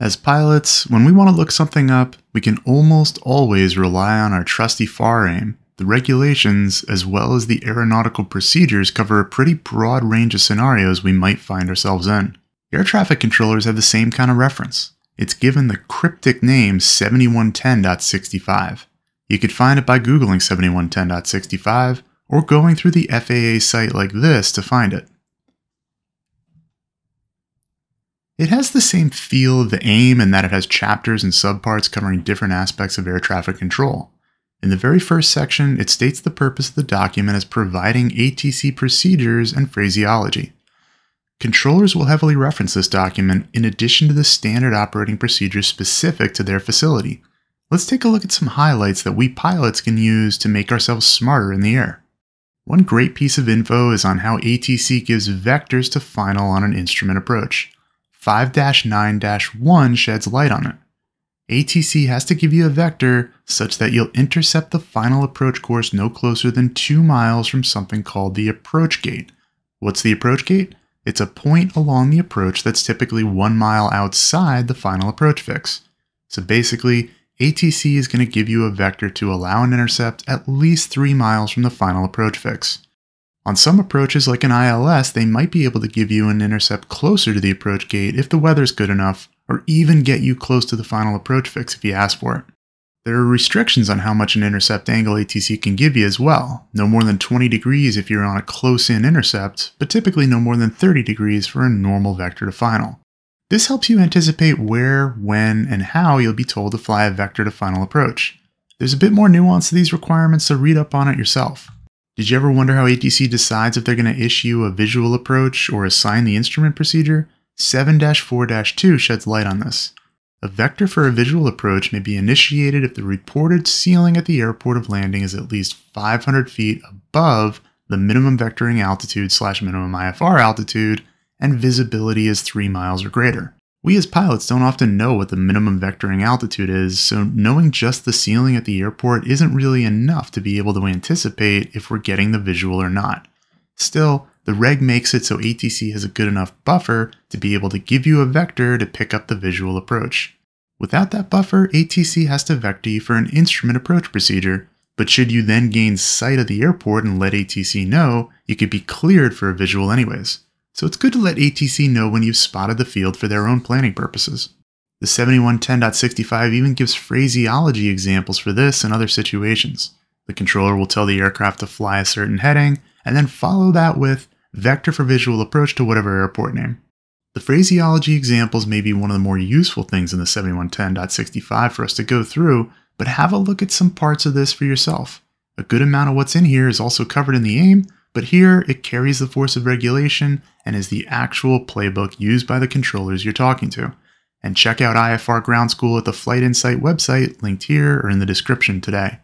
As pilots, when we want to look something up, we can almost always rely on our trusty FAR/AIM. The regulations, as well as the aeronautical procedures, cover a pretty broad range of scenarios we might find ourselves in. Air traffic controllers have the same kind of reference. It's given the cryptic name 7110.65. You could find it by Googling 7110.65 or going through the FAA site like this to find it. It has the same feel of the AIM in that it has chapters and subparts covering different aspects of air traffic control. In the very first section, it states the purpose of the document as providing ATC procedures and phraseology. Controllers will heavily reference this document in addition to the standard operating procedures specific to their facility. Let's take a look at some highlights that we pilots can use to make ourselves smarter in the air. One great piece of info is on how ATC gives vectors to final on an instrument approach. 5-9-1 sheds light on it. ATC has to give you a vector such that you'll intercept the final approach course no closer than 2 miles from something called the approach gate. What's the approach gate? It's a point along the approach that's typically 1 mile outside the final approach fix. So basically, ATC is going to give you a vector to allow an intercept at least 3 miles from the final approach fix. On some approaches like an ILS, they might be able to give you an intercept closer to the approach gate if the weather's good enough, or even get you close to the final approach fix if you ask for it. There are restrictions on how much an intercept angle ATC can give you as well. No more than 20 degrees if you're on a close-in intercept, but typically no more than 30 degrees for a normal vector to final. This helps you anticipate where, when, and how you'll be told to fly a vector to final approach. There's a bit more nuance to these requirements, so read up on it yourself. Did you ever wonder how ATC decides if they're going to issue a visual approach or assign the instrument procedure? 7-4-2 sheds light on this. A vector for a visual approach may be initiated if the reported ceiling at the airport of landing is at least 500 feet above the minimum vectoring altitude / minimum IFR altitude, and visibility is 3 miles or greater. We as pilots don't often know what the minimum vectoring altitude is, so knowing just the ceiling at the airport isn't really enough to be able to anticipate if we're getting the visual or not. Still, the reg makes it so ATC has a good enough buffer to be able to give you a vector to pick up the visual approach. Without that buffer, ATC has to vector you for an instrument approach procedure, but should you then gain sight of the airport and let ATC know, you could be cleared for a visual anyways. So it's good to let ATC know when you've spotted the field for their own planning purposes. The 7110.65 even gives phraseology examples for this and other situations. The controller will tell the aircraft to fly a certain heading, and then follow that with vector for visual approach to whatever airport name. The phraseology examples may be one of the more useful things in the 7110.65 for us to go through, but have a look at some parts of this for yourself. A good amount of what's in here is also covered in the AIM, but here it carries the force of regulation and is the actual playbook used by the controllers you're talking to. And check out IFR Ground School at the FlightInsight website, linked here or in the description today.